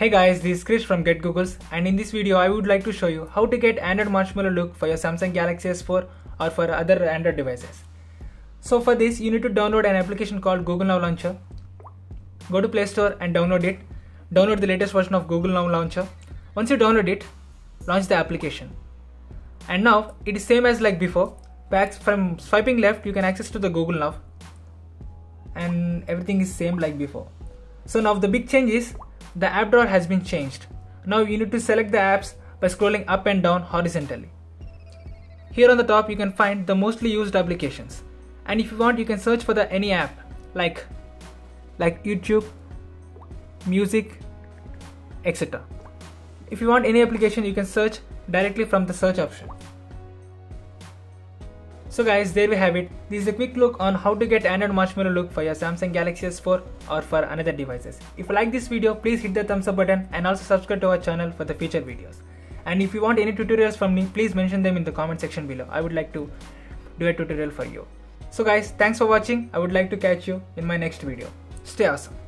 Hey guys, this is Krish from GetGoogles, and in this video I would like to show you how to get Android Marshmallow look for your Samsung Galaxy S4 or for other Android devices. So for this you need to download an application called Google Now Launcher. Go to Play Store and download it. Download the latest version of Google Now Launcher. Once you download it, launch the application. And now it is same as like before. From swiping left you can access to the Google Now, and everything is same like before. So now the big change is the app drawer has been changed. Now you need to select the apps by scrolling up and down horizontally. Here on the top you can find the mostly used applications, and if you want you can search for the any app like YouTube, music, etc. If you want any application you can search directly from the search option. So guys, there we have it. This is a quick look on how to get Android Marshmallow look for your Samsung Galaxy S4 or for another devices. If you like this video, please hit the thumbs up button and also subscribe to our channel for the future videos. And if you want any tutorials from me, please mention them in the comment section below. I would like to do a tutorial for you. So guys, thanks for watching. I would like to catch you in my next video. Stay awesome.